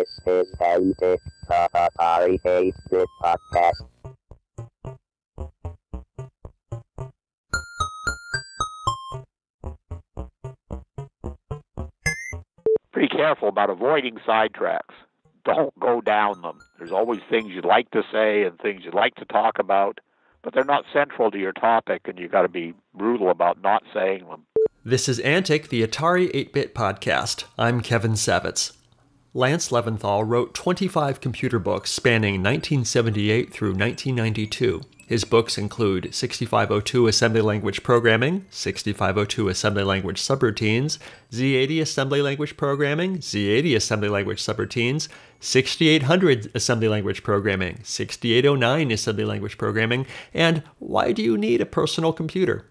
This is Antic, I hate this podcast. Be careful about avoiding sidetracks. Don't go down them. There's always things you'd like to say and things you'd like to talk about, but they're not central to your topic, and you've got to be brutal about not saying them. This is Antic, the Atari 8-Bit Podcast. I'm Kevin Savitz. Lance Leventhal wrote 25 computer books spanning 1978 through 1992. His books include 6502 Assembly Language Programming, 6502 Assembly Language Subroutines, Z80 Assembly Language Programming, Z80 Assembly Language Subroutines, 6800 Assembly Language Programming, 6809 Assembly Language Programming, and Why Do You Need a Personal Computer?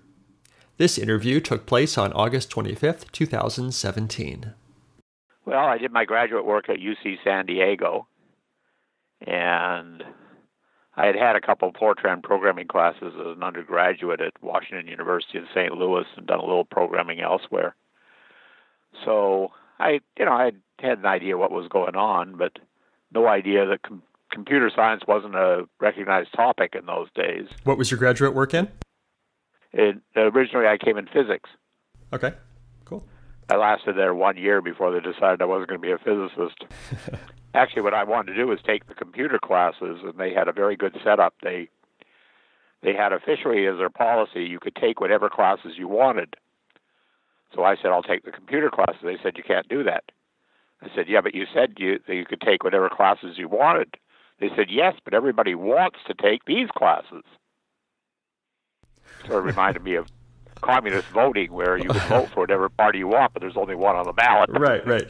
This interview took place on August 25th, 2017. Well, I did my graduate work at UC San Diego, and I had had a couple of Fortran programming classes as an undergraduate at Washington University in St. Louis and done a little programming elsewhere. So I had an idea what was going on, but no idea that computer science wasn't a recognized topic in those days. What was your graduate work in? Originally, I came in physics. Okay, cool. I lasted there 1 year before they decided I wasn't going to be a physicist. Actually, what I wanted to do was take the computer classes, and they had a very good setup. They had officially as their policy, you could take whatever classes you wanted. So I said, I'll take the computer classes. They said, you can't do that. I said, yeah, but you said you could take whatever classes you wanted. They said, yes, but everybody wants to take these classes. Sort of reminded me of communist voting, where you can vote for whatever party you want, but there's only one on the ballot. Right, right.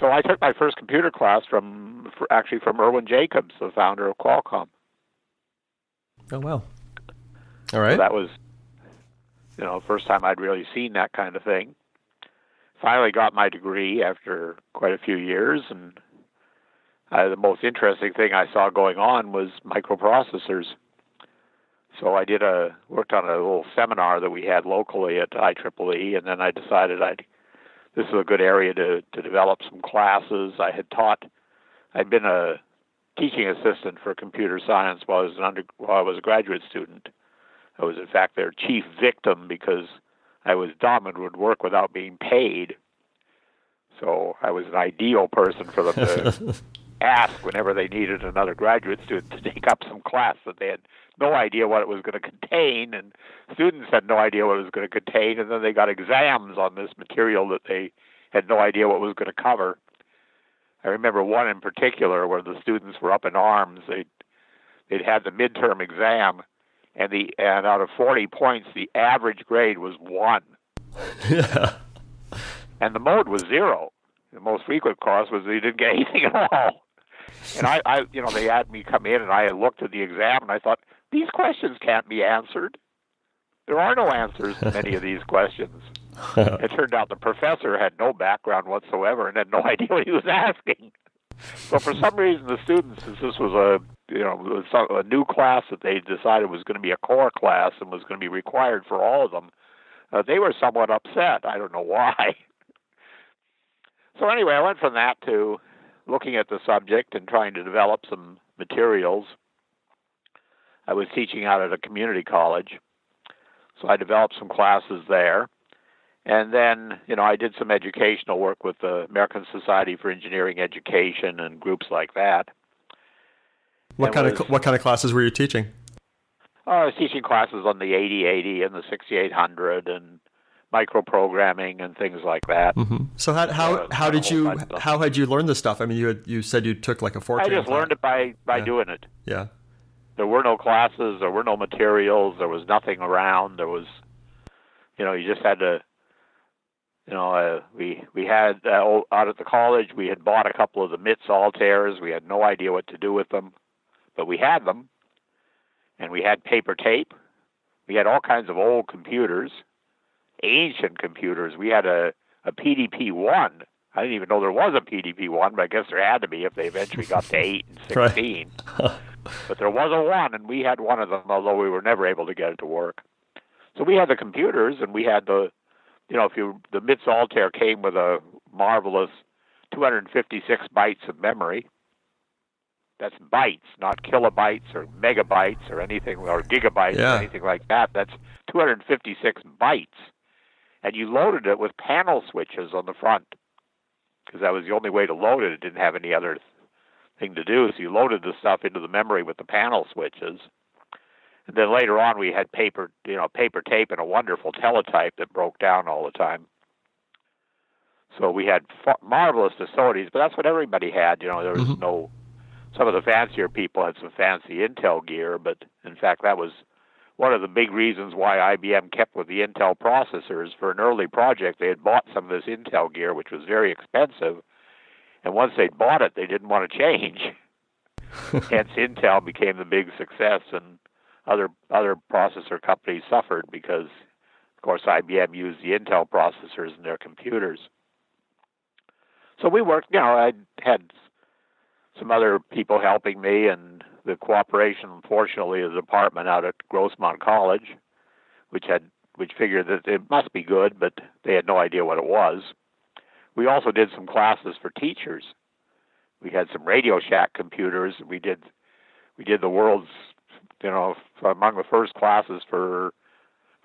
So I took my first computer class from Irwin Jacobs, the founder of Qualcomm. Oh, wow. All right. So that was, first time I'd really seen that kind of thing. Finally got my degree after quite a few years, and the most interesting thing I saw going on was microprocessors. So I worked on a little seminar that we had locally at IEEE, and then I decided this is a good area to develop some classes. I'd been a teaching assistant for computer science while I was a graduate student. I was in fact their chief victim because I was dumb and would work without being paid. So I was an ideal person for them to ask whenever they needed another graduate student to take up some class that they had no idea what it was going to contain, and students had no idea what it was going to contain, and then they got exams on this material that they had no idea what was going to cover. I remember one in particular where the students were up in arms. They'd had the midterm exam, and out of 40 points, the average grade was 1. Yeah. And the mode was 0. The most frequent cause was they didn't get anything at all. And they had me come in, and I looked at the exam, and I thought, these questions can't be answered. There are no answers to many of these questions. It turned out the professor had no background whatsoever and had no idea what he was asking. So for some reason, the students, since this was a new class that they decided was going to be a core class and was going to be required for all of them, they were somewhat upset. I don't know why. So anyway, I went from that to looking at the subject and trying to develop some materials. I was teaching out at a community college, so I developed some classes there. And then, I did some educational work with the American Society for Engineering Education and groups like that. What kind of classes were you teaching? I was teaching classes on the 8080 and the 6800 and microprogramming and things like that. Mm-hmm. So how had you learned this stuff? I mean, you said you took like a Fortran. I just learned it by doing it. Yeah. There were no classes. There were no materials. There was nothing around. There was, you just had to, we had out at the college, we had bought a couple of the MITS Altaires. We had no idea what to do with them, but we had them, and we had paper tape. We had all kinds of old computers. Ancient computers. We had a PDP-1. I didn't even know there was a PDP-1, but I guess there had to be if they eventually got to 8 and 16. Right. But there was a 1, and we had one of them, although we were never able to get it to work. So we had the computers, and we had the MITS Altair came with a marvelous 256 bytes of memory. That's bytes, not kilobytes or megabytes or anything, or gigabytes or anything like that. That's 256 bytes. And you loaded it with panel switches on the front, because that was the only way to load it. It didn't have any other thing to do, so you loaded the stuff into the memory with the panel switches. And then later on, we had paper, you know, paper tape and a wonderful teletype that broke down all the time. So we had marvelous facilities, but that's what everybody had. You know, there was no. Some of the fancier people had some fancy Intel gear, but in fact, that was one of the big reasons why IBM kept with the Intel processors. For an early project, they had bought some of this Intel gear, which was very expensive, and once they'd bought it, they didn't want to change. Hence, Intel became the big success, and other processor companies suffered because, of course, IBM used the Intel processors in their computers. So we worked, you know, I had some other people helping me, and the cooperation, fortunately, of the department out at Grossmont College, which figured that it must be good, but they had no idea what it was. We also did some classes for teachers. We had some Radio Shack computers. We did the world's, you know, among the first classes for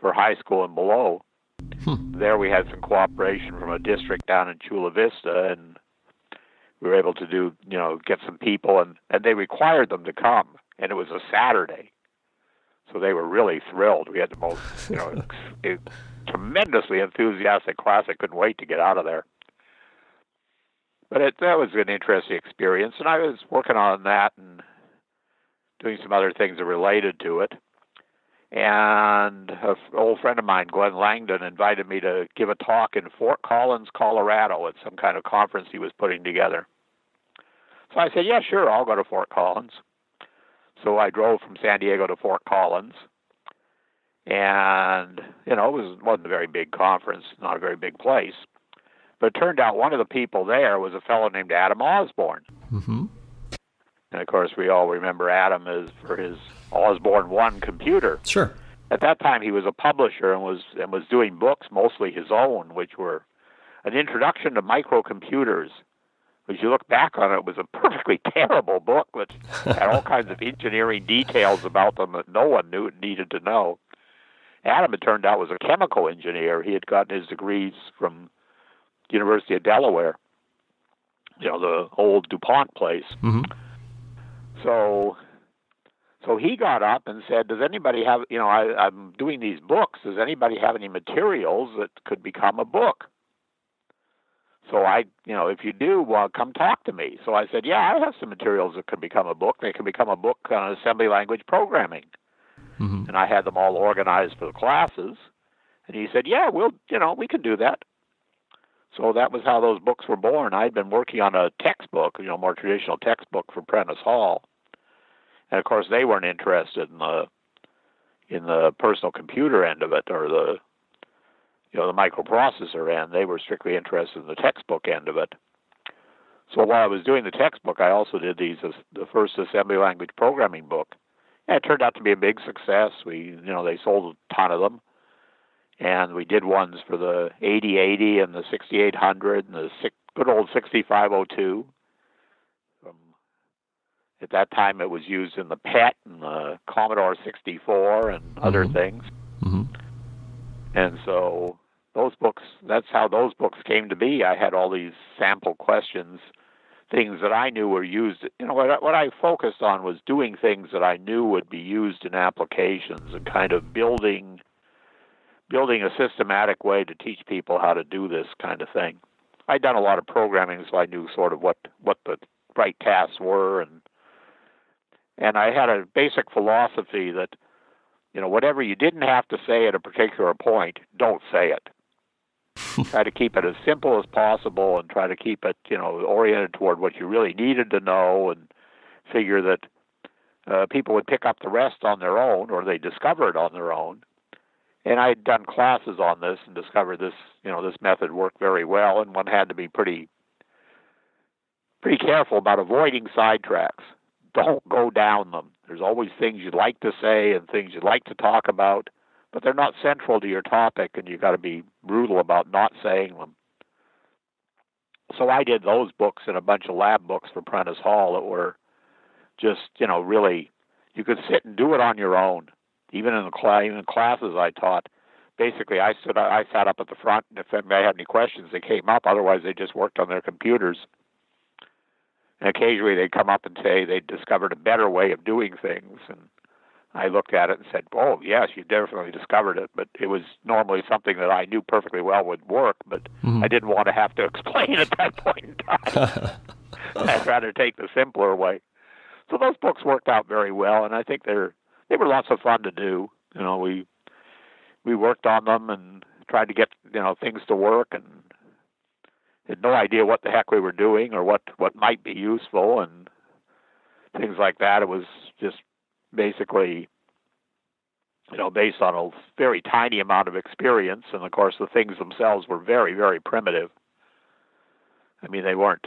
high school and below. There we had some cooperation from a district down in Chula Vista, and we were able to do, you know, get some people, and they required them to come, and it was a Saturday. So they were really thrilled. We had the most, you know, tremendously enthusiastic class. I couldn't wait to get out of there. But that was an interesting experience, and I was working on that and doing some other things related to it. And an old friend of mine, Glen Langdon, invited me to give a talk in Fort Collins, Colorado, at some kind of conference he was putting together. So I said, yeah, sure, I'll go to Fort Collins. So I drove from San Diego to Fort Collins. And, you know, it wasn't a very big conference, not a very big place. But it turned out one of the people there was a fellow named Adam Osborne. Mm-hmm. And, of course, we all remember Adam as for his Osborne One computer. Sure. At that time, he was a publisher and was doing books, mostly his own, which were an introduction to microcomputers. As you look back on it, it was a perfectly terrible book that had all kinds of engineering details about them that no one needed to know. Adam, it turned out, was a chemical engineer. He had gotten his degrees from the University of Delaware, you know, the old DuPont place. Mm-hmm. So he got up and said, does anybody have, you know, I'm doing these books. Does anybody have any materials that could become a book? So I, you know, if you do, well, come talk to me. So I said, yeah, I have some materials that could become a book. They can become a book on assembly language programming. Mm-hmm. And I had them all organized for the classes. And he said, yeah, we'll, you know, we can do that. So that was how those books were born. I'd been working on a textbook, you know, more traditional textbook for Prentice Hall. And, of course, they weren't interested in the personal computer end of it or the, you know, the microprocessor end. They were strictly interested in the textbook end of it. So while I was doing the textbook, I also did the first assembly language programming book. And it turned out to be a big success. We, you know, they sold a ton of them. And we did ones for the 8080 and the 6800 and the good old 6502. At that time, it was used in the PET and the Commodore 64 and other things. Mm-hmm. And so those books, that's how those books came to be. I had all these sample questions, things that I knew were used. You know, what I focused on was doing things that I knew would be used in applications and kind of building a systematic way to teach people how to do this kind of thing. I'd done a lot of programming, so I knew sort of what the right tasks were, and I had a basic philosophy that, you know, whatever you didn't have to say at a particular point, don't say it. Try to keep it as simple as possible and try to keep it, you know, oriented toward what you really needed to know, and figure that people would pick up the rest on their own, or they discover it on their own. And I had done classes on this and discovered this, you know, this method worked very well, and one had to be pretty careful about avoiding sidetracks. Don't go down them. There's always things you'd like to say and things you'd like to talk about, but they're not central to your topic, and you've got to be brutal about not saying them. So I did those books and a bunch of lab books for Prentice Hall that were just, you know, really, you could sit and do it on your own. Even in the classes I taught, basically I sat up at the front, and if anybody had any questions, they came up. Otherwise, they just worked on their computers. And occasionally they'd come up and say they'd discovered a better way of doing things. And I looked at it and said, oh, yes, you definitely discovered it. But it was normally something that I knew perfectly well would work, but I didn't want to have to explain at that point in time. I'd rather take the simpler way. So those books worked out very well, and I think they were lots of fun to do. You know, we worked on them and tried to get, you know, things to work, and had no idea what the heck we were doing or what might be useful and things like that. It was just basically, you know, based on a very tiny amount of experience, and of course the things themselves were very, very primitive. I mean, they weren't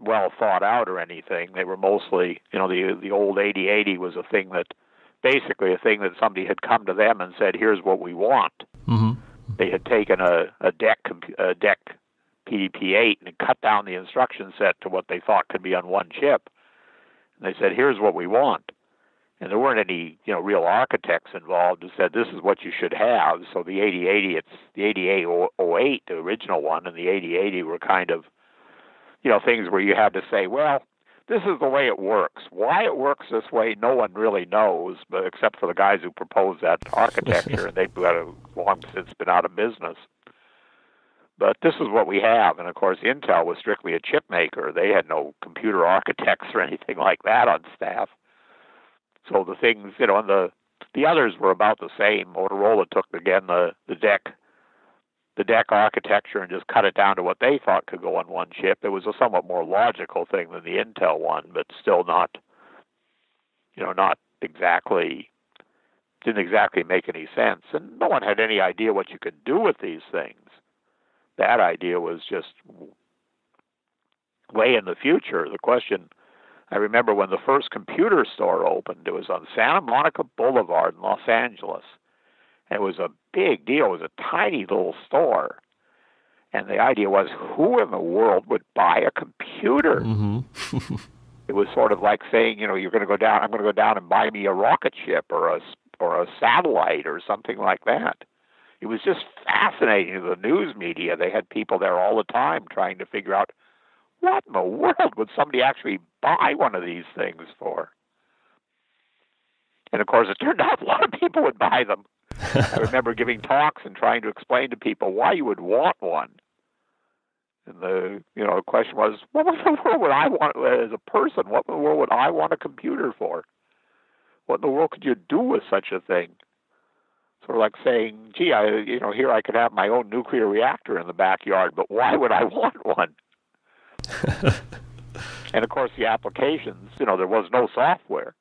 well thought out or anything. They were mostly, you know, the old 8080 was a thing that somebody had come to them and said, here's what we want. They had taken a DEC PDP-8 and cut down the instruction set to what they thought could be on one chip. And they said, here's what we want. And there weren't any, you know, real architects involved who said, this is what you should have. So the 8080, it's the 8808, the original one, and the 8080 were kind of, you know, things where you had to say, well, this is the way it works. Why it works this way, no one really knows, but except for the guys who proposed that architecture, and they've long since been out of business. But this is what we have. And, of course, Intel was strictly a chip maker. They had no computer architects or anything like that on staff. So the things, you know, and the others were about the same. Motorola took, again, the DEC architecture and just cut it down to what they thought could go on one chip. It was a somewhat more logical thing than the Intel one, but still not, you know, didn't exactly make any sense. And no one had any idea what you could do with these things. That idea was just way in the future. The question, I remember when the first computer store opened, it was on Santa Monica Boulevard in Los Angeles. It was a big deal. It was a tiny little store. And the idea was, who in the world would buy a computer? It was sort of like saying, you know, you're going to go down, I'm going to go down and buy me a rocket ship or a satellite or something like that. It was just fascinating. The news media, they had people there all the time trying to figure out, what in the world would somebody actually buy one of these things for? And, of course, it turned out a lot of people would buy them. I remember giving talks and trying to explain to people why you would want one. And the, you know, question was, what in the world would I want as a person? What in the world would I want a computer for? What in the world could you do with such a thing? Sort of like saying, gee, here I could have my own nuclear reactor in the backyard, but why would I want one? And, of course, the applications, you know, there was no software.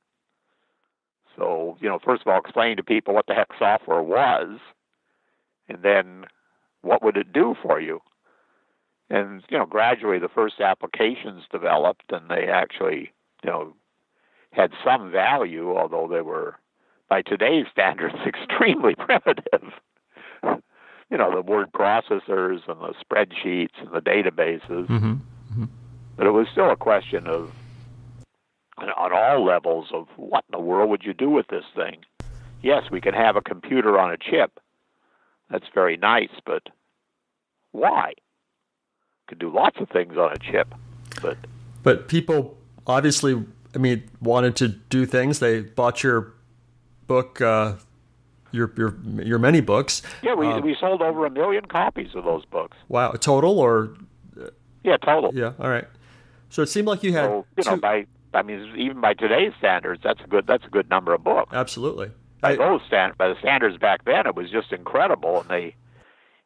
So, you know, first of all, explain to people what the heck software was, and then what would it do for you? And, you know, gradually the first applications developed, and they actually, you know, had some value, although they were, by today's standards, extremely primitive. You know, the word processors and the spreadsheets and the databases. But it was still a question of, on all levels, of what in the world would you do with this thing? Yes, we can have a computer on a chip. That's very nice, but why? Could do lots of things on a chip, but people obviously, I mean, wanted to do things. They bought your book, your many books. Yeah, we sold over 1 million copies of those books. Wow, total or? Yeah, total. Yeah, all right. So it seemed like you had. So, you know, even by today's standards, that's a good number of books. Absolutely. By the standards back then, it was just incredible, and they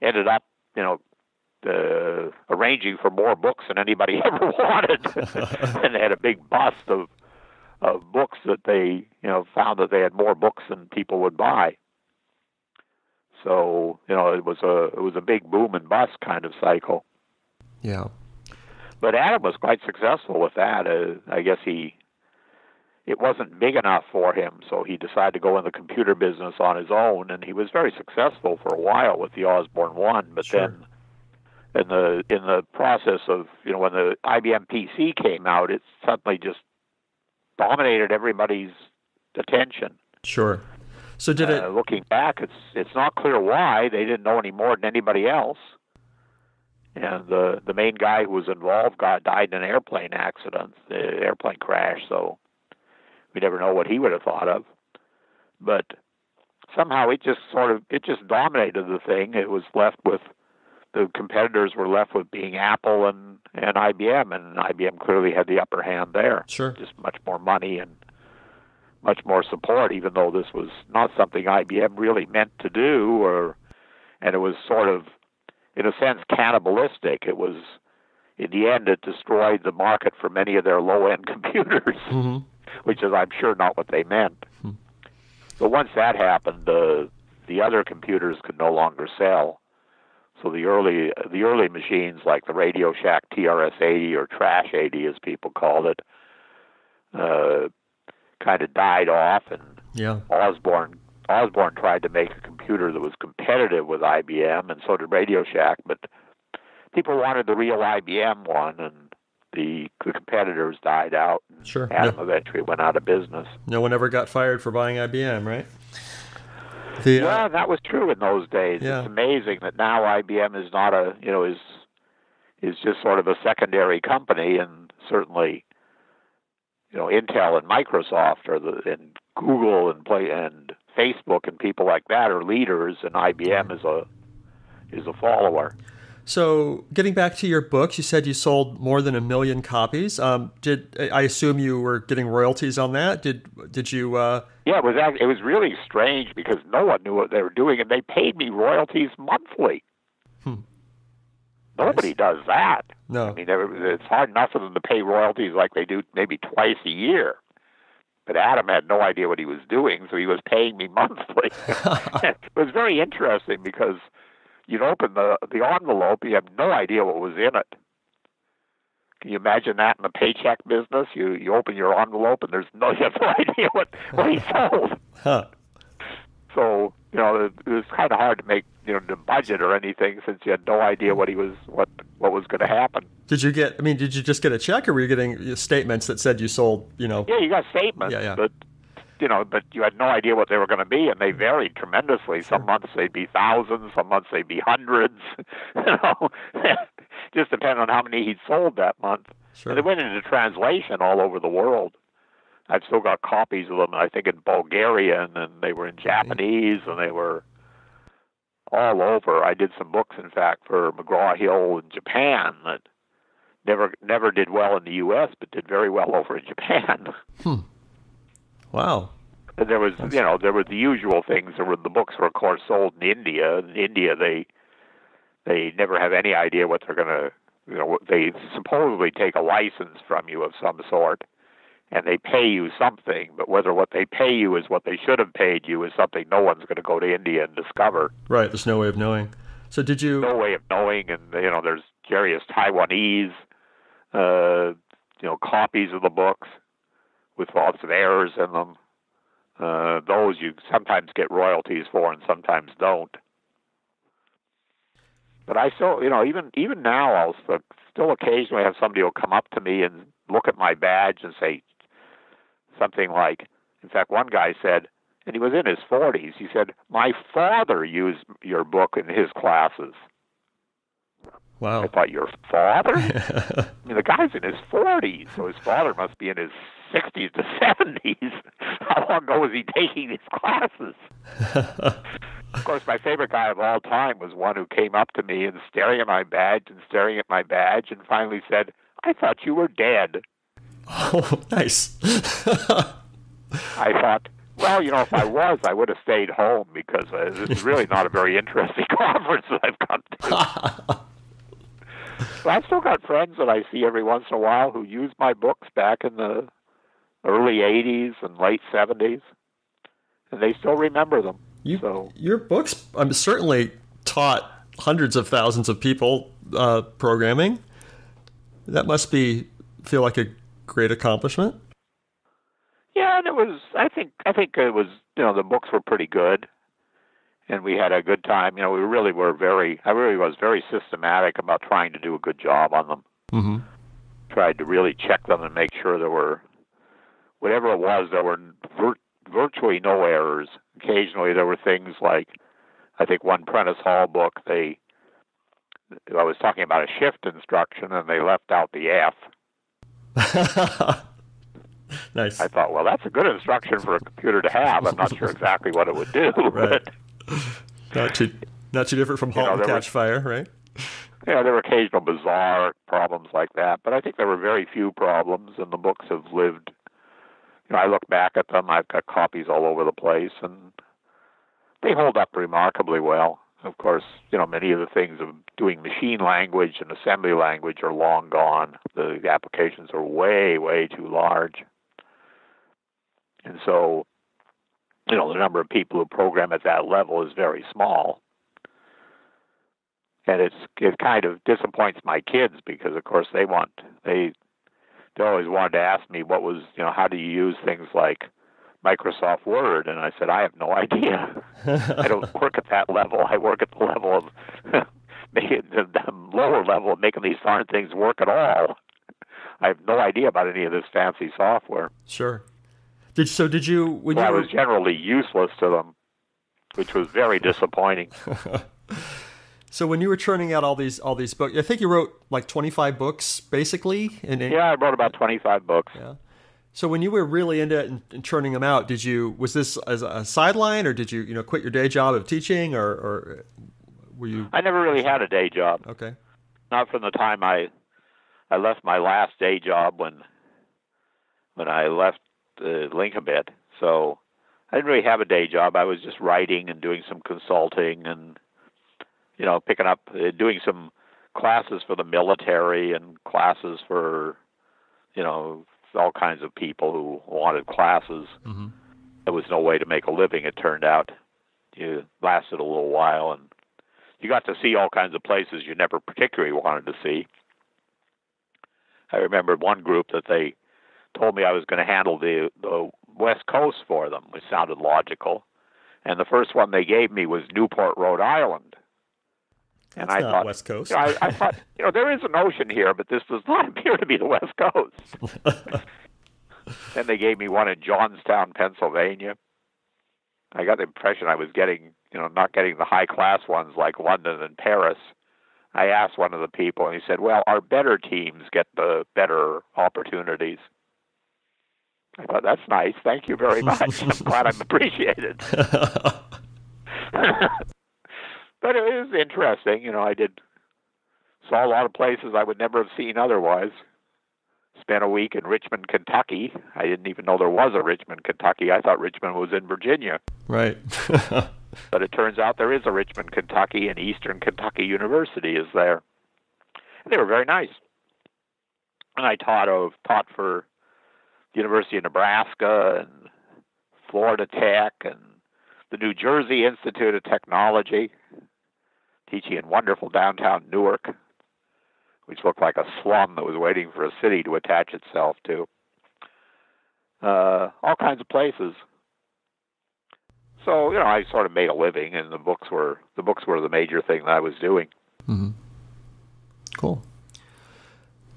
ended up, you know, arranging for more books than anybody ever wanted, and they had a big bust of books that they, you know, found that they had more books than people would buy. So, you know, it was a big boom and bust kind of cycle. Yeah. But Adam was quite successful with that. I guess it wasn't big enough for him, so he decided to go in the computer business on his own, and he was very successful for a while with the Osborne One. But then And in the process of, you know, when the IBM PC came out, it suddenly just dominated everybody's attention. Sure. So did it? Looking back, it's not clear why they didn't know any more than anybody else. And the main guy who was involved died in an airplane accident, airplane crash. So we never know what he would have thought of. But somehow it just dominated the thing. It was left with the competitors were left with being Apple and IBM, and IBM clearly had the upper hand there. Sure, just much more money and much more support, even though this was not something IBM really meant to do, and it was sort of, in a sense, cannibalistic. It was, in the end, it destroyed the market for many of their low-end computers, mm-hmm. which is, I'm sure, not what they meant. Mm-hmm. But once that happened, the other computers could no longer sell. So the early machines, like the Radio Shack TRS-80 or Trash 80, as people called it, kind of died off, and yeah. Osborne tried to make a computer that was competitive with IBM, and so did Radio Shack, but people wanted the real IBM one, and the competitors died out. Sure. Adam eventually went out of business. No one ever got fired for buying IBM, right? Yeah, that was true in those days. Yeah. It's amazing that now IBM is not a, you know, is just sort of a secondary company, and certainly, you know, Intel and Microsoft are and Google and Facebook and people like that are leaders, and IBM is a follower. So, getting back to your books, you said you sold more than 1 million copies. Did I assume you were getting royalties on that? Did you? Yeah, it was really strange because no one knew what they were doing, and they paid me royalties monthly. Nobody does that. No. I mean, it's hard enough for them to pay royalties like they do maybe twice a year. But Adam had no idea what he was doing, so he was paying me monthly. It was very interesting because you'd open the envelope, you have no idea what was in it. Can you imagine that in the paycheck business? You open your envelope and you have no idea what he sold. Huh. So, you know, it was kind of hard to make, you know, to budget or anything since you had no idea what was going to happen. Did you get? I mean, did you just get a check, or were you getting statements that said you sold? You know. Yeah, you got statements, yeah. But you know, but you had no idea what they were going to be, and they varied tremendously. Sure. Some months they'd be thousands, some months they'd be hundreds. You know, just depending on how many he'd sold that month. Sure. And they went into translation all over the world. I've still got copies of them, I think, in Bulgarian, and they were in Japanese, and they were all over. I did some books, in fact, for McGraw-Hill in Japan that never did well in the U.S., but did very well over in Japan. Hmm. Wow. And there was, you know, there were the usual things. The books were, of course, sold in India. In India, they never have any idea what they're going to, you know, they supposedly take a license from you of some sort. And they pay you something, but whether what they pay you is what they should have paid you is something no one's going to go to India and discover. Right, there's no way of knowing. So did you... No way of knowing, and, you know, there's various Taiwanese, you know, copies of the books with lots of errors in them. Those you sometimes get royalties for and sometimes don't. But I still, you know, even now, I'll still occasionally have somebody who'll come up to me and look at my badge and say, something like, in fact, one guy said, and he was in his 40s, he said, my father used your book in his classes. Wow. I thought, your father? I mean, the guy's in his 40s, so his father must be in his 60s to 70s. How long ago was he taking these classes? Of course, my favorite guy of all time was one who came up to me and staring at my badge and finally said, I thought you were dead. Oh, nice. I thought, well, you know, if I was, I would have stayed home because it's really not a very interesting conference that I've come to. But I've still got friends that I see every once in a while who used my books back in the early 80s and late 70s, and they still remember them. Your books certainly taught hundreds of thousands of people programming. That must feel like a great accomplishment. Yeah, and it was. I think it was. You know, the books were pretty good, and we had a good time. You know, we really were I really was very systematic about trying to do a good job on them. Mm-hmm. Tried to really check them and make sure there were, whatever it was, there were virtually no errors. Occasionally there were things like, I think one Prentice Hall book, I was talking about a shift instruction and they left out the F. Nice. I thought, well, that's a good instruction for a computer to have. I'm not sure exactly what it would do. Right. Not too different from Halt and Catch Fire, right? Yeah, there were occasional bizarre problems like that, but I think there were very few problems, and the books have lived. You know, I look back at them. I've got copies all over the place, and they hold up remarkably well. Of course, you know, many of the things of doing machine language and assembly language are long gone. The applications are way, way too large. And so, you know, the number of people who program at that level is very small. And it kind of disappoints my kids because, of course, they always wanted to ask me what was, you know, how do you use things like Microsoft Word? And I said, I have no idea. I don't work at that level. I work at the level of the lower level of making these darn things work at all. I have no idea about any of this fancy software. Sure. I was generally useless to them, which was very disappointing. So when you were churning out all these books, I think you wrote like 25 books basically. Yeah, I wrote about 25 books. Yeah. So when you were really into it and churning them out, was this as a sideline, or did you, you know, quit your day job of teaching, or were you? I never really had a day job. Okay. Not from the time I left my last day job when I left Linkabit. So I didn't really have a day job. I was just writing and doing some consulting and, you know, picking up, doing some classes for the military and classes for, you know, all kinds of people who wanted classes. Mm-hmm. There was no way to make a living, it turned out. It lasted a little while, and you got to see all kinds of places you never particularly wanted to see. I remember one group that they told me I was going to handle the West Coast for them, which sounded logical. And the first one they gave me was Newport, Rhode Island. And I thought, West Coast. You know, I thought, you know, there is an ocean here, but this does not appear to be the West Coast. Then they gave me one in Johnstown, Pennsylvania. I got the impression I was getting, you know, not getting the high-class ones like London and Paris. I asked one of the people, and he said, well, our better teams get the better opportunities. I thought, that's nice. Thank you very much. I'm glad I'm appreciated. But it was interesting, you know, saw a lot of places I would never have seen otherwise. Spent a week in Richmond, Kentucky. I didn't even know there was a Richmond, Kentucky. I thought Richmond was in Virginia. Right. But it turns out there is a Richmond, Kentucky, and Eastern Kentucky University is there. And they were very nice. And I taught for the University of Nebraska and Florida Tech and the New Jersey Institute of Technology, teaching in wonderful downtown Newark, which looked like a slum that was waiting for a city to attach itself to. All kinds of places. So, you know, I sort of made a living, and the books were the major thing that I was doing. Mm-hmm. Cool.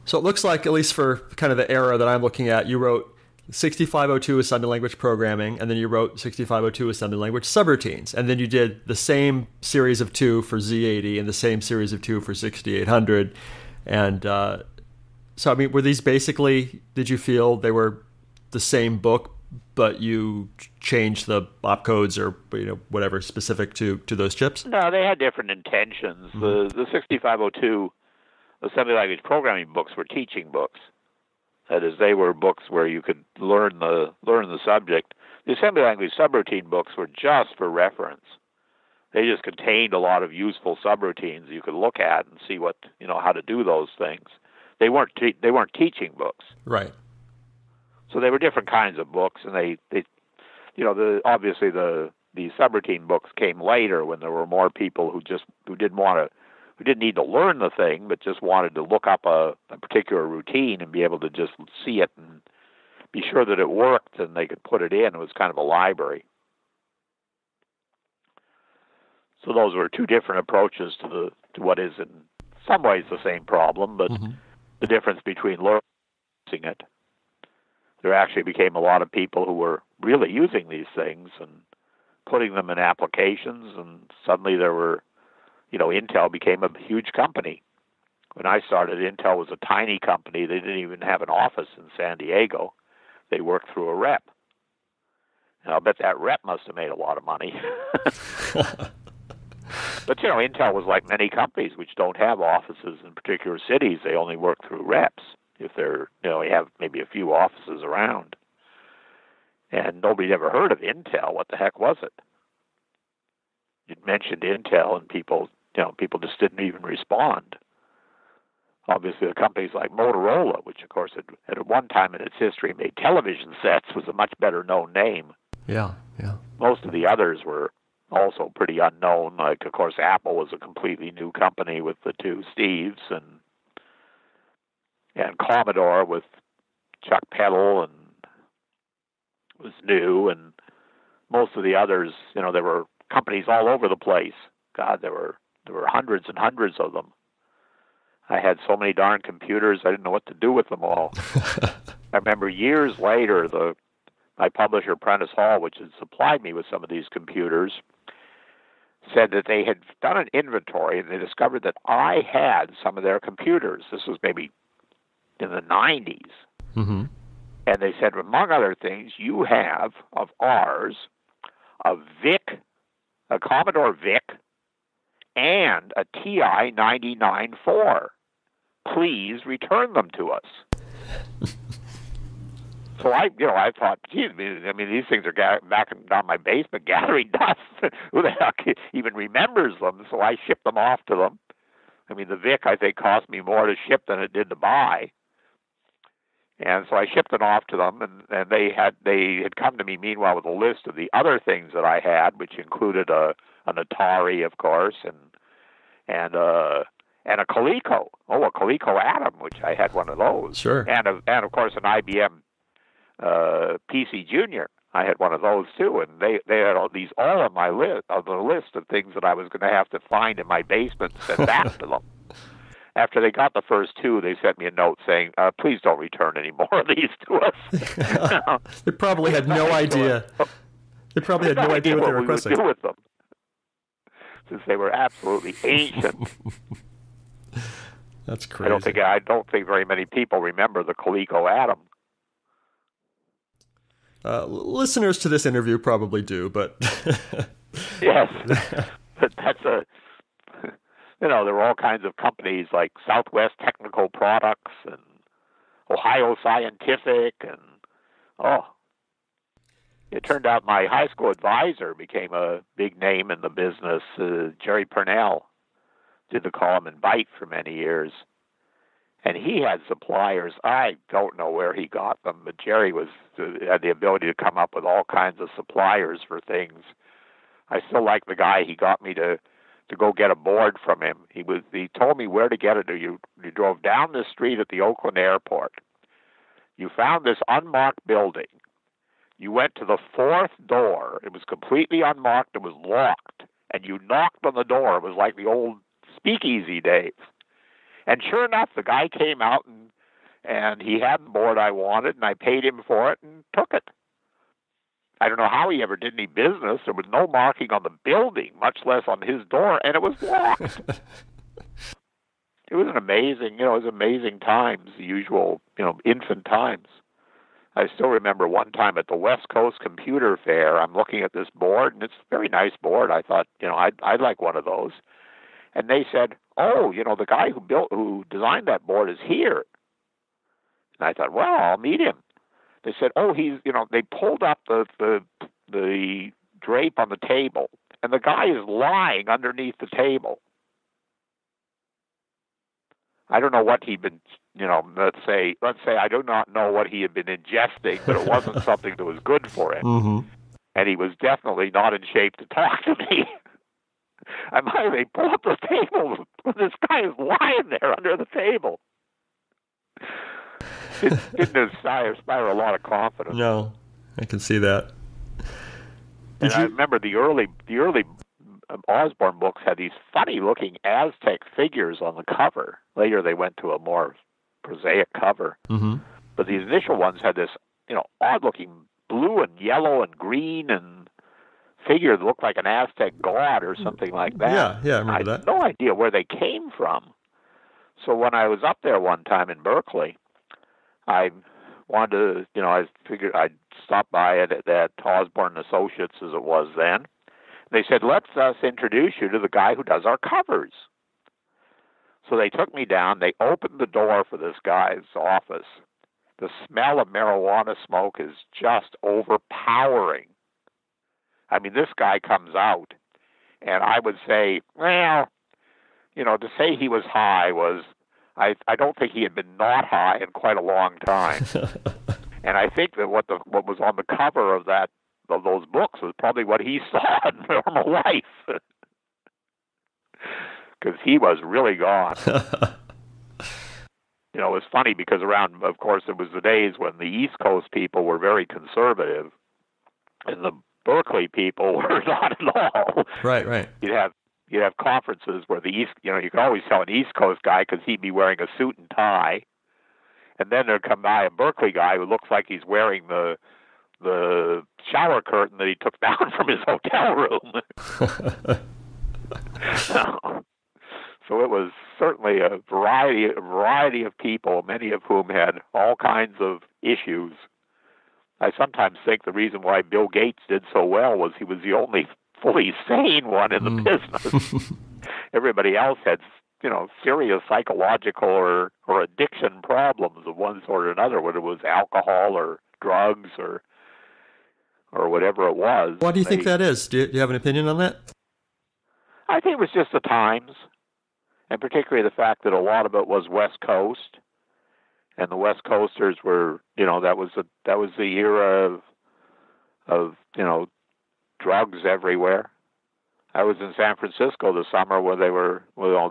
So it looks like, at least for kind of the era that I'm looking at, you wrote 6502 Assembly Language Programming, and then you wrote 6502 Assembly Language Subroutines, and then you did the same series of two for Z80 and the same series of two for 6800. And so, I mean, were these basically, did you feel they were the same book, but you changed the opcodes or, you know, whatever specific to those chips? No, they had different intentions. Mm-hmm. The 6502 Assembly Language Programming books were teaching books. That is, they were books where you could learn the subject. The assembly language subroutine books were just for reference. They just contained a lot of useful subroutines you could look at and see what, you know, how to do those things. They weren't teaching books. Right. So they were different kinds of books, and they you know, obviously the subroutine books came later when there were more people who didn't need to learn the thing, but just wanted to look up a particular routine and be able to just see it and be sure that it worked, and they could put it in. It was kind of a library. So those were two different approaches to the what is in some ways the same problem, but the difference between learning and using it. There actually became a lot of people who were really using these things and putting them in applications, and suddenly there were, you know, Intel became a huge company. When I started, Intel was a tiny company. They didn't even have an office in San Diego. They worked through a rep. And I'll bet that rep must have made a lot of money. But, you know, Intel was like many companies which don't have offices in particular cities. They only work through reps if they're, you know, they have maybe a few offices around. And nobody'd ever heard of Intel. What the heck was it? You'd mentioned Intel and people, you know, people just didn't even respond. Obviously, the companies like Motorola, which, of course, had at one time in its history made television sets, was a much better known name. Yeah, yeah. Most of the others were also pretty unknown. Like, of course, Apple was a completely new company with the two Steves, and Commodore with Chuck Peddle and was new, and most of the others, you know, there were companies all over the place. God, there were hundreds and hundreds of them. I had so many darn computers, I didn't know what to do with them all. I remember years later, my publisher, Prentice Hall, which had supplied me with some of these computers, said that they had done an inventory, and they discovered that I had some of their computers. This was maybe in the 90s. Mm-hmm. And they said, among other things, you have, of ours, a VIC, a Commodore VIC, and a TI-99-4. Please return them to us. So I thought, geez, I mean, these things are back down my basement gathering dust. Who the heck even remembers them? So I shipped them off to them. I mean, the VIC, I think, cost me more to ship than it did to buy. And so I shipped it off to them, and they had come to me, meanwhile, with a list of the other things that I had, which included an Atari, of course, and a Coleco. Oh, a Coleco Adam, which I had one of those. Sure. And of course, an IBM PC Junior. I had one of those too, and they had all on my list of the list of things that I was going to have to find in my basement and send back to them. After they got the first two, they sent me a note saying, please don't return any more of these to us. They probably had no idea. They probably had no idea what they were requesting. What we would do with them, since they were absolutely ancient. That's crazy. I don't think very many people remember the Coleco Adam. Listeners to this interview probably do, but... Yes, but that's a... You know, there were all kinds of companies like Southwest Technical Products and Ohio Scientific, and it turned out my high school advisor became a big name in the business. Jerry Pournelle did the column in Byte for many years, and he had suppliers. I don't know where he got them, but Jerry had the ability to come up with all kinds of suppliers for things. I still like the guy. He got me to go get a board from him. He told me where to get it. You drove down the street at the Oakland airport. You found this unmarked building. You went to the fourth door. It was completely unmarked. It was locked. And you knocked on the door. It was like the old speakeasy days. And sure enough, the guy came out, and he had the board I wanted, and I paid him for it and took it. I don't know how he ever did any business. There was no marking on the building, much less on his door, and it was locked. It was amazing times, the usual, infant times. I still remember one time at the West Coast Computer Fair, I'm looking at this board, and it's a very nice board. I thought, I'd like one of those. And they said, the guy who designed that board is here. And I thought, well, I'll meet him. They said, they pulled up the drape on the table, and the guy is lying underneath the table. I don't know what he'd been, let's say I do not know what he had been ingesting, but it wasn't something that was good for him. Mm-hmm. And he was definitely not in shape to talk to me. I might have pulled up the table when this guy is lying there under the table. It didn't inspire a lot of confidence. No, I can see that. And I remember the early Osborne books had these funny-looking Aztec figures on the cover. Later, they went to a more prosaic cover. Mm-hmm. But these initial ones had this, you know, odd-looking blue and yellow and green and figure that looked like an Aztec god or something like that. Yeah, I remember that. I had no idea where they came from. So when I was up there one time in Berkeley, I wanted to, you know, I figured I'd stop by at Osborne Associates, as it was then. They said, let's us introduce you to the guy who does our covers. So they took me down. They opened the door for this guy's office. The smell of marijuana smoke is just overpowering. I mean, this guy comes out, and I would say, well, you know, to say he was high was, I don't think he had been not high in quite a long time. And I think that what was on the cover of that, of those books, was probably what he saw in normal life. Because he was really gone. You know, it was funny because around, of course, it was the days when the East Coast people were very conservative, and the Berkeley people were not at all. Right. You'd have conferences where you could always tell an East Coast guy because he'd be wearing a suit and tie, and then there'd come by a Berkeley guy who looks like he's wearing the shower curtain that he took down from his hotel room. So it was certainly a variety of people, many of whom had all kinds of issues. I sometimes think the reason why Bill Gates did so well was he was the only fully sane one in the business. Everybody else had, you know, serious psychological or addiction problems of one sort or another, whether it was alcohol or drugs or whatever it was. Why do you think that is? Do you have an opinion on that? I think it was just the times, and particularly the fact that a lot of it was West Coast. And the West Coasters were, you know, that was the era of you know, drugs everywhere. I was in San Francisco this summer where they were, you know,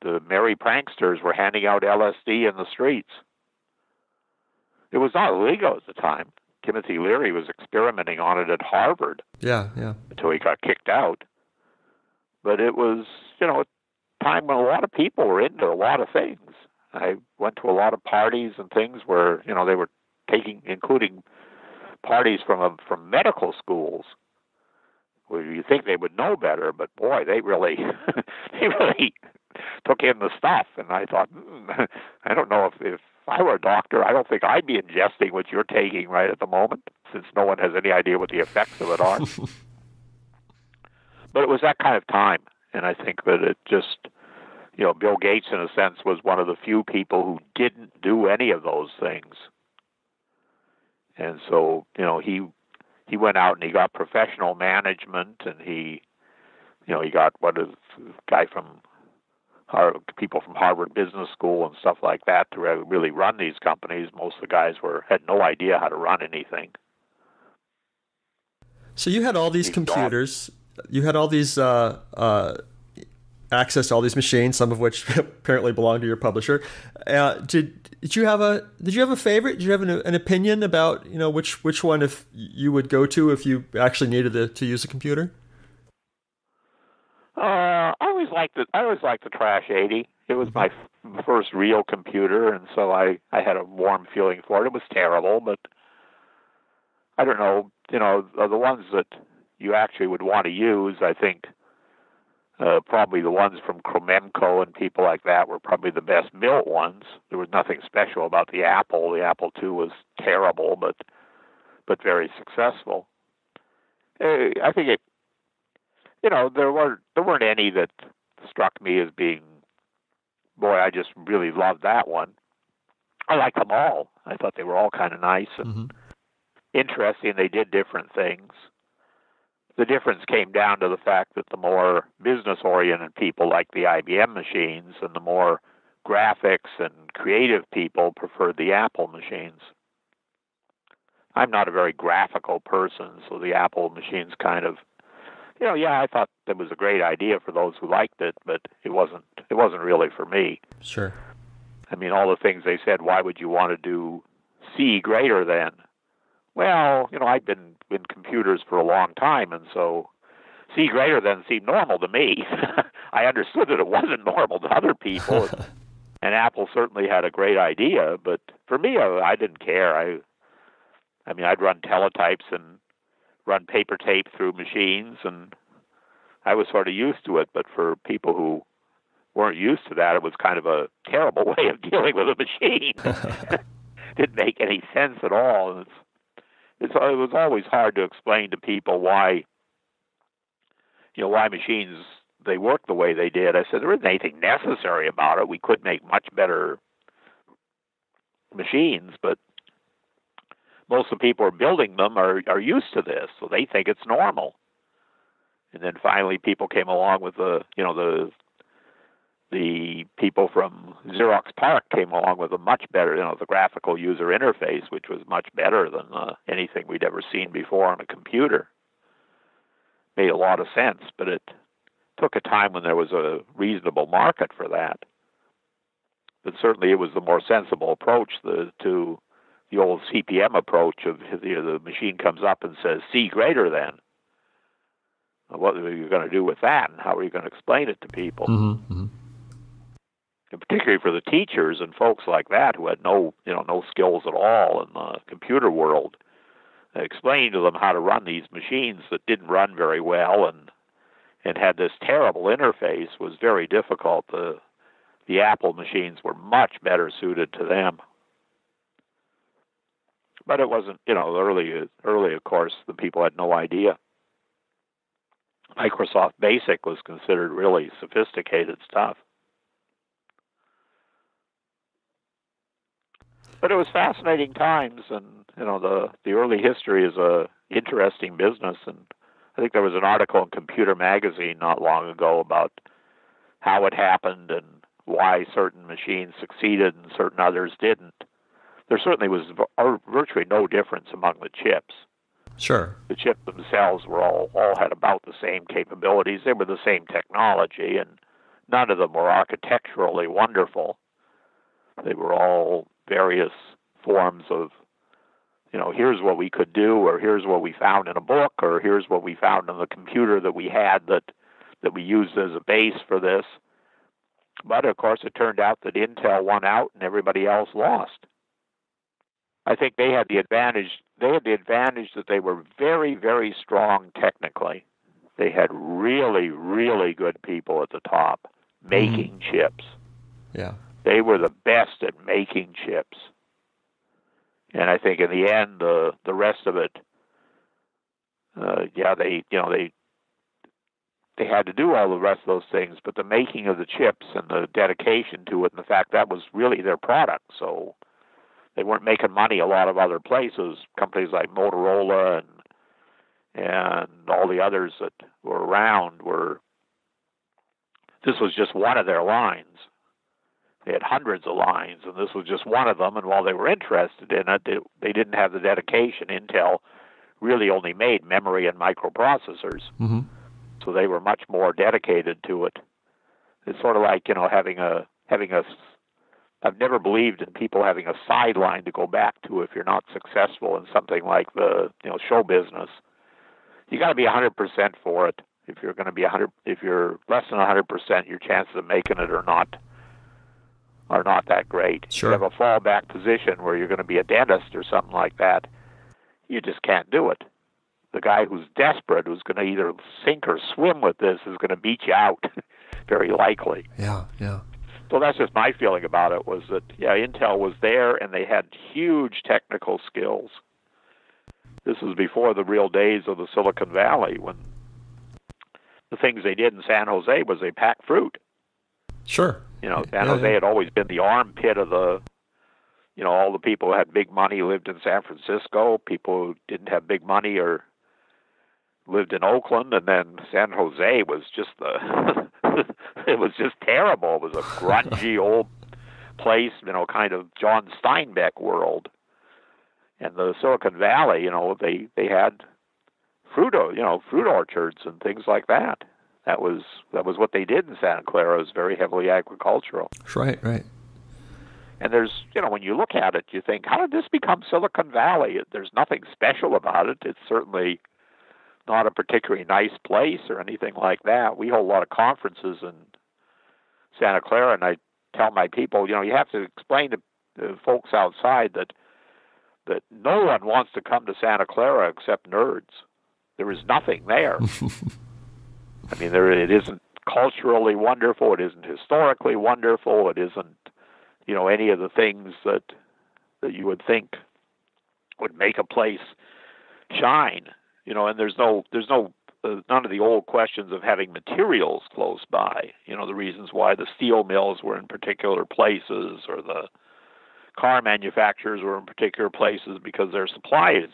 the merry pranksters were handing out LSD in the streets. It was not illegal at the time. Timothy Leary was experimenting on it at Harvard. Yeah. Until he got kicked out. But it was, you know, a time when a lot of people were into a lot of things. I went to a lot of parties and things where, you know, they were including parties from medical schools, where you think they would know better, but boy, they really took in the stuff. And I thought, I don't know if I were a doctor, I don't think I'd be ingesting what you're taking right at the moment, since no one has any idea what the effects of it are. But it was that kind of time, and I think that it just, you know, Bill Gates, in a sense, was one of the few people who didn't do any of those things. And so, you know, he went out and he got professional management, and he, you know, he got people from Harvard Business School and stuff like that to really run these companies. Most of the guys had no idea how to run anything. So you had all these computers. You had all these... access to all these machines, some of which apparently belong to your publisher. Did you have a favorite? Did you have an opinion about, you know, which one if you would go to if you actually needed to use a computer? I always liked the TRS-80. It was my first real computer, and so I had a warm feeling for it. It was terrible, but I don't know. You know, the ones that you actually would want to use, I think. Probably the ones from Cromemco and people like that were probably the best built ones. There was nothing special about the Apple. The Apple II was terrible, but very successful. I think it, you know, there weren't any that struck me as being, boy, I just really loved that one. I liked them all. I thought they were all kind of nice and interesting. They did different things. The difference came down to the fact that the more business-oriented people like the IBM machines and the more graphics and creative people preferred the Apple machines. I'm not a very graphical person, so the Apple machines kind of, you know, yeah, I thought that was a great idea for those who liked it, but it wasn't really for me. Sure. I mean, all the things they said, why would you want to do C greater than? Well, you know, I'd been in computers for a long time, and so C greater than seemed normal to me. I understood that it wasn't normal to other people. And Apple certainly had a great idea, but for me, I didn't care. I mean, I'd run teletypes and run paper tape through machines, and I was sort of used to it. But for people who weren't used to that, it was kind of a terrible way of dealing with a machine. Didn't make any sense at all. It was always hard to explain to people why, you know, why machines, they worked the way they did. I said, there isn't anything necessary about it. We could make much better machines, but most of the people who are building them are used to this, so they think it's normal. And then finally people came along with the, you know, the people from Xerox PARC came along with a much better, you know, the graphical user interface, which was much better than anything we'd ever seen before on a computer. Made a lot of sense, but it took a time when there was a reasonable market for that. But certainly it was the more sensible approach to the old CPM approach of, you know, the machine comes up and says, C greater than. Well, what are you going to do with that, and how are you going to explain it to people? Mm-hmm, mm-hmm. And particularly for the teachers and folks like that who had no skills at all in the computer world, explaining to them how to run these machines that didn't run very well and had this terrible interface was very difficult. The Apple machines were much better suited to them. But it wasn't, you know, early, of course, the people had no idea. Microsoft BASIC was considered really sophisticated stuff. But it was fascinating times, and, you know, the early history is a interesting business, and I think there was an article in Computer Magazine not long ago about how it happened and why certain machines succeeded and certain others didn't. There certainly was virtually no difference among the chips. Sure. The chips themselves were all had about the same capabilities. They were the same technology, and none of them were architecturally wonderful. They were all various forms of, you know, here's what we could do, or here's what we found in a book, or here's what we found in the computer that we had that we used as a base for this. But, of course, it turned out that Intel won out and everybody else lost. I think they had the advantage. They had the advantage that they were very, very strong technically. They had really, really good people at the top making chips. Yeah. They were the best at making chips. And I think in the end, the rest of it, they had to do all the rest of those things, but the making of the chips and the dedication to it and the fact that was really their product, so they weren't making money a lot of other places. Companies like Motorola and all the others that were around were. This was just one of their lines. They had hundreds of lines, and this was just one of them. And while they were interested in it, they didn't have the dedication. Intel really only made memory and microprocessors, mm-hmm. So they were much more dedicated to it. It's sort of like, you know, having a. I've never believed in people having a sideline to go back to if you're not successful in something like the, you know, show business. You got to be 100% for it. If you're going to be if you're less than 100%, your chances of making it are not that great. Sure. If you have a fallback position where you're going to be a dentist or something like that, you just can't do it. The guy who's desperate, who's going to either sink or swim with this, is going to beat you out, very likely. Yeah, yeah. So that's just my feeling about it, was that, yeah, Intel was there, and they had huge technical skills. This was before the real days of the Silicon Valley, when the things they did in San Jose was they packed fruit. Sure. You know, San Jose had always been the armpit of the, you know, all the people who had big money lived in San Francisco, people who didn't have big money or lived in Oakland, and then San Jose was just the... It was just terrible. It was a grungy old place, you know, kind of John Steinbeck world. And the Silicon Valley, you know, they had fruit orchards and things like that. That was what they did in Santa Clara. It was very heavily agricultural. Right, right. And there's, you know, when you look at it, you think, how did this become Silicon Valley? There's nothing special about it. It's certainly not a particularly nice place or anything like that. We hold a lot of conferences in Santa Clara, and I tell my people, you know, you have to explain to folks outside that no one wants to come to Santa Clara except nerds. There is nothing there. I mean, it isn't culturally wonderful. It isn't historically wonderful. It isn't, you know, any of the things that you would think would make a place shine. You know, and there's none of the old questions of having materials close by. You know, the reasons why the steel mills were in particular places, or the car manufacturers were in particular places, because their supplies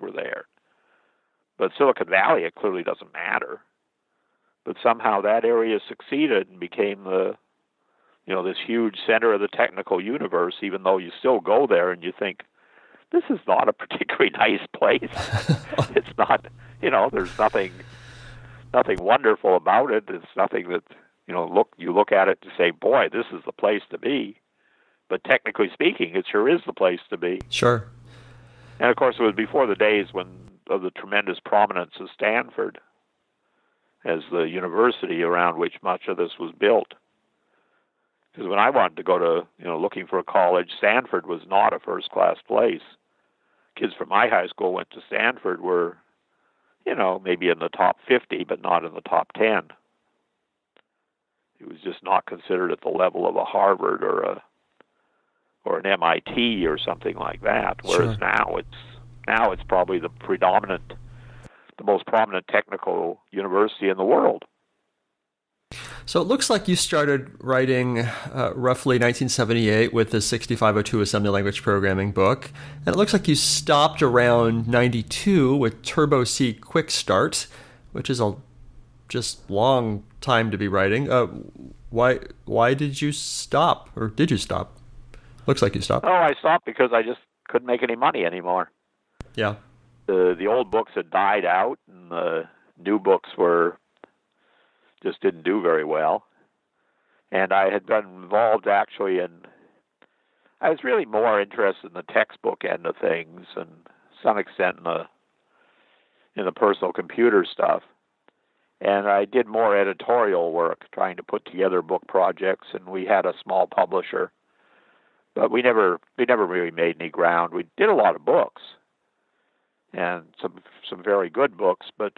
were there. But Silicon Valley, it clearly doesn't matter. But somehow that area succeeded and became this huge center of the technical universe, even though you still go there and you think, this is not a particularly nice place. It's not, you know, there's nothing wonderful about it. It's nothing that, you know, you look at it and say, boy, this is the place to be. But technically speaking, it sure is the place to be. Sure. And of course, it was before the days of the tremendous prominence of Stanford as the university around which much of this was built. Because when I wanted to go to, you know, looking for a college, Stanford was not a first-class place. Kids from my high school went to Stanford were, you know, maybe in the top 50, but not in the top 10. It was just not considered at the level of a Harvard or an MIT or something like that. Whereas now it's probably the most prominent technical university in the world. So it looks like you started writing roughly 1978 with the 6502 Assembly Language Programming book. And it looks like you stopped around 92 with Turbo C Quick Start, which is a just long time to be writing. Why did you stop, or did you stop? Looks like you stopped. Oh, I stopped because I just couldn't make any money anymore. Yeah. The old books had died out, and the new books just didn't do very well. And I had been involved actually I was really more interested in the textbook end of things, and to some extent in the personal computer stuff. And I did more editorial work, trying to put together book projects, and we had a small publisher. But we never really made any ground. We did a lot of books, and some very good books, but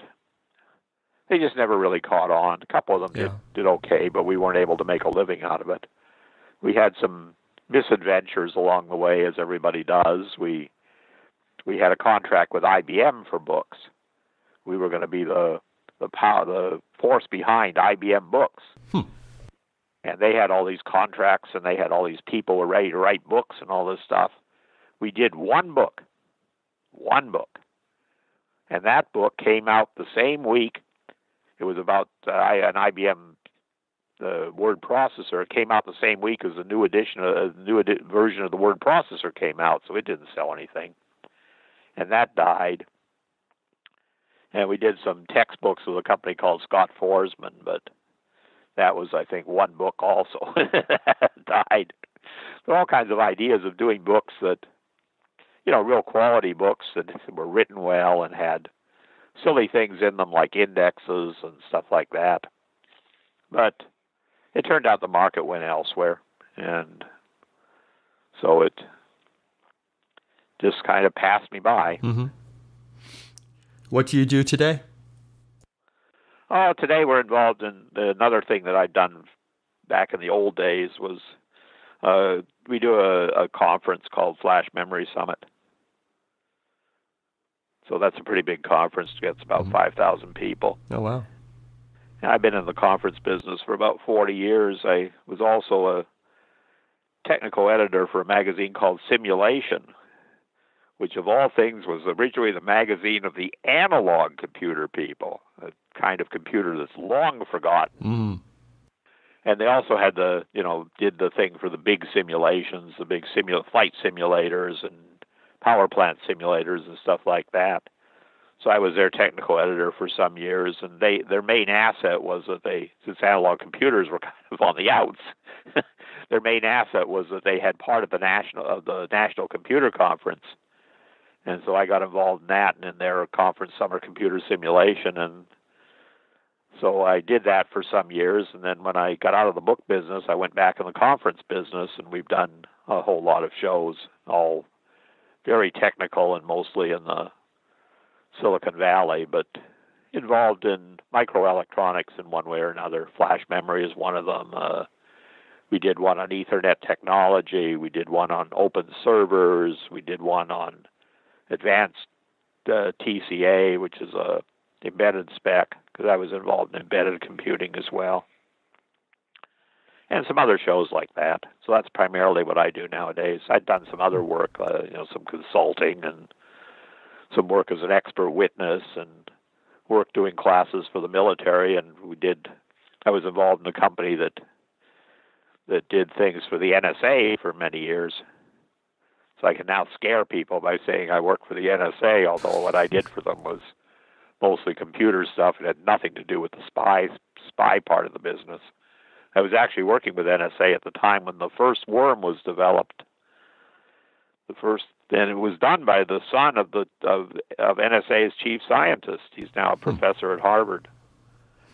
they just never really caught on. A couple of them did okay, but we weren't able to make a living out of it. We had some misadventures along the way, as everybody does. We had a contract with IBM for books. We were going to be the force behind IBM books. And they had all these contracts, and they had all these people who were ready to write books and all this stuff. We did one book. And that book came out the same week. It was about an IBM word processor. It came out the same week as a new version of the word processor came out, so it didn't sell anything. And that died. And we did some textbooks with a company called Scott Forsman, but that was, I think, one book also died. There are all kinds of ideas of doing books that, you know, real quality books that were written well and had silly things in them like indexes and stuff like that. But it turned out the market went elsewhere. And so it just kind of passed me by. Mm-hmm. What do you do today? Oh, today we're involved in another thing that I'd done back in the old days was we do a conference called Flash Memory Summit. So that's a pretty big conference. It gets about 5,000 people. Oh, wow. And I've been in the conference business for about 40 years. I was also a technical editor for a magazine called Simulation, which of all things was originally the magazine of the analog computer people, a kind of computer that's long forgotten. And they also had did the thing for the big simulations, the big flight simulators and power plant simulators and stuff like that. So I was their technical editor for some years, and their main asset was that since analog computers were kind of on the outs, their main asset was that they had part of the national computer conference. And so I got involved in that and in their conference, Summer Computer Simulation. And so I did that for some years. And then when I got out of the book business, I went back in the conference business, and we've done a whole lot of shows, all very technical and mostly in the Silicon Valley, but involved in microelectronics in one way or another. Flash memory is one of them. We did one on Ethernet technology. We did one on open servers. We did one on advanced TCA, which is a embedded spec, because I was involved in embedded computing as well, and some other shows like that. So that's primarily what I do nowadays. I've done some other work, some consulting and some work as an expert witness and work doing classes for the military. And I was involved in a company that did things for the NSA for many years. So I can now scare people by saying I worked for the NSA, although what I did for them was mostly computer stuff. It had nothing to do with the spy part of the business. I was actually working with NSA at the time when the first worm was developed. And it was done by the son of NSA's chief scientist. He's now a professor at Harvard.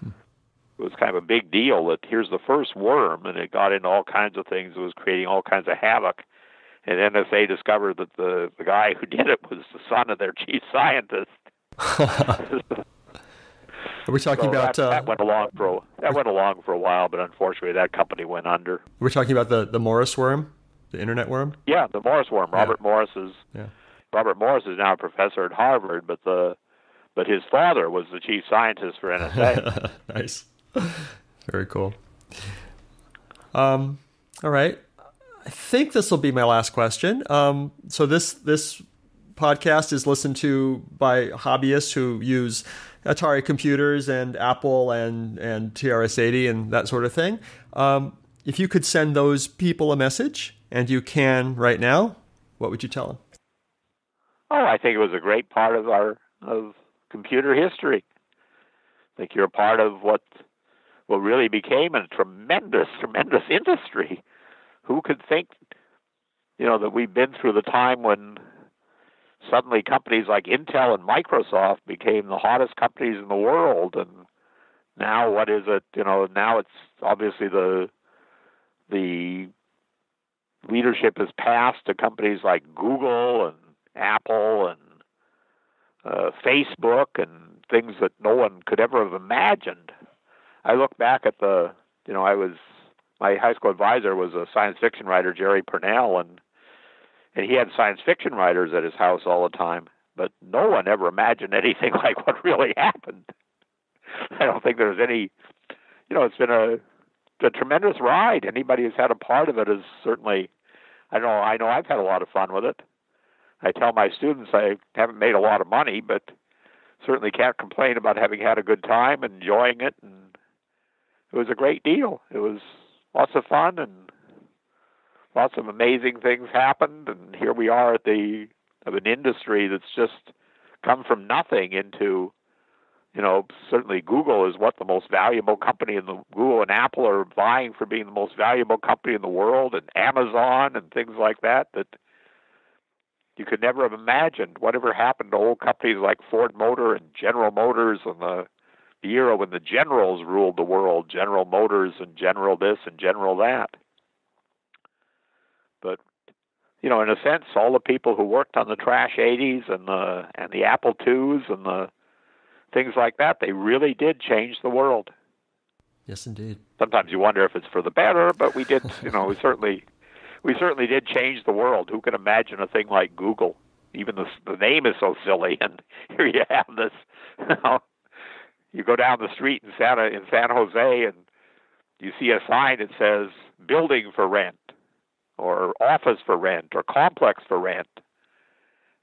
It was kind of a big deal that here's the first worm, and it got into all kinds of things. It was creating all kinds of havoc. And NSA discovered that the guy who did it was the son of their chief scientist. Are we talking about that went along for a while, but unfortunately that company went under. We're talking about the Morris worm, the internet worm. Yeah, the Morris worm. Robert Morris is now a professor at Harvard, but his father was the chief scientist for NSA. Nice, very cool. All right, I think this will be my last question. So this podcast is listened to by hobbyists who use Atari computers and Apple and TRS-80 and that sort of thing. If you could send those people a message, and you can right now, what would you tell them? Oh, I think it was a great part of our computer history. I think you're a part of what really became a tremendous, tremendous industry. Who could think, that we've been through the time when suddenly companies like Intel and Microsoft became the hottest companies in the world, and now what is it? Now it's obviously the leadership has passed to companies like Google and Apple and Facebook and things that no one could ever have imagined. I look back at my high school advisor was a science fiction writer, Jerry Pournelle, and he had science fiction writers at his house all the time, but no one ever imagined anything like what really happened. I don't think there's any, it's been a tremendous ride. Anybody who's had a part of it is certainly, I know I've had a lot of fun with it. I tell my students I haven't made a lot of money, but certainly can't complain about having had a good time, enjoying it. And it was a great deal. It was lots of fun, and lots of amazing things happened, and here we are at the of an industry that's just come from nothing into, certainly Google is what the most valuable company in the Google and Apple are vying for being the most valuable company in the world, and Amazon and things like that you could never have imagined. Whatever happened to old companies like Ford Motor and General Motors and the era when the generals ruled the world, General Motors and General this and General that. But, in a sense, all the people who worked on the Trash 80s and the Apple IIs and the things like that, they really did change the world. Yes, indeed. Sometimes you wonder if it's for the better, but we did, we certainly did change the world. Who can imagine a thing like Google? Even the name is so silly, and here you have this. You go down the street in San Jose, and you see a sign that says "Building for Rent," or office for rent, or complex for rent.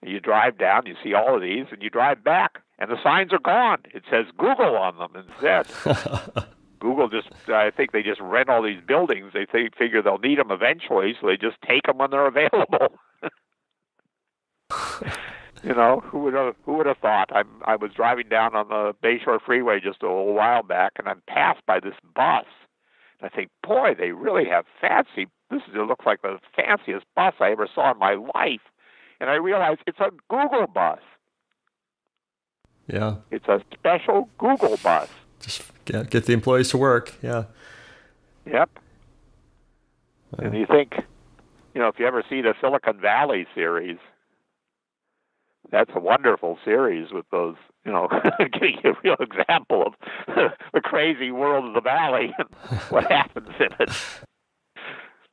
And you drive down, you see all of these, and you drive back, and the signs are gone. It says Google on them instead. Google I think they just rent all these buildings. They figure they'll need them eventually, so they just take them when they're available. Who would have thought? I was driving down on the Bayshore Freeway just a little while back, and I'm passed by this bus. And I think, boy, they really have fancy. This looks like the fanciest bus I ever saw in my life. And I realized it's a Google bus. Yeah. It's a special Google bus. Just get the employees to work, yeah. Yep. And you think, you know, if you ever see the Silicon Valley series, that's a wonderful series with those, you know, giving you a real example of the crazy world of the Valley and what happens in it.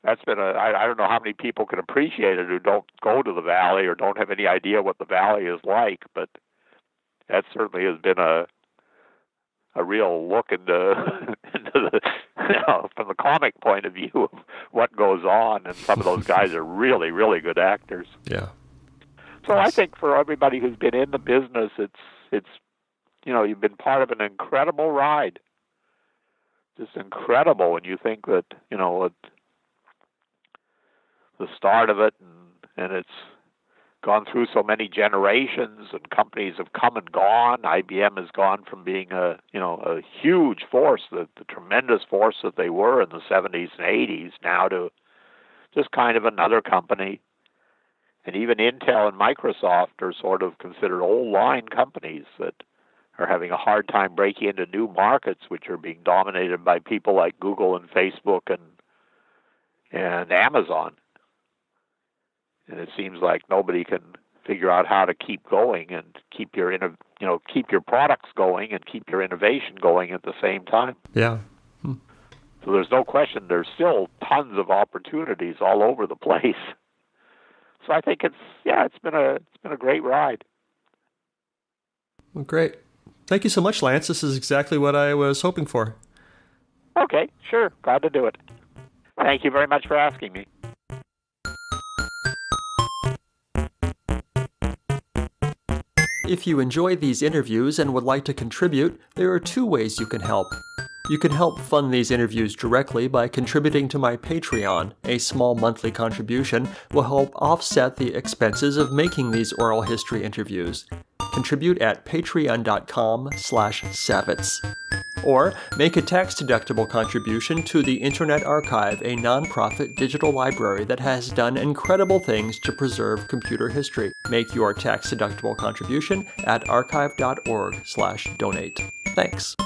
That's been I don't know how many people can appreciate it who don't go to the Valley or don't have any idea what the Valley is like, but that certainly has been a real look into the, you know, from the comic point of view of what goes on, and some of those guys are really, really good actors. Yeah. So nice. I think for everybody who's been in the business, it's you know, you've been part of an incredible ride. Just incredible, and you think that, you know, at the start of it, and it's gone through so many generations, and companies have come and gone. IBM has gone from being a, you know, a huge force, the tremendous force that they were in the 70s and 80s, now to just kind of another company. And even Intel and Microsoft are sort of considered old line companies that are having a hard time breaking into new markets, which are being dominated by people like Google and Facebook and Amazon. And it seems like nobody can figure out how to keep going and keep your products going and keep your innovation going at the same time. Yeah. Hmm. So there's no question there's still tons of opportunities all over the place. So I think it's been a great ride. Well, great. Thank you so much, Lance. This is exactly what I was hoping for. Okay, sure. Glad to do it. Thank you very much for asking me. If you enjoy these interviews and would like to contribute, there are two ways you can help. You can help fund these interviews directly by contributing to my Patreon. A small monthly contribution will help offset the expenses of making these oral history interviews. Contribute at patreon.com/savitz. Or make a tax-deductible contribution to the Internet Archive, a nonprofit digital library that has done incredible things to preserve computer history. Make your tax-deductible contribution at archive.org/donate. Thanks.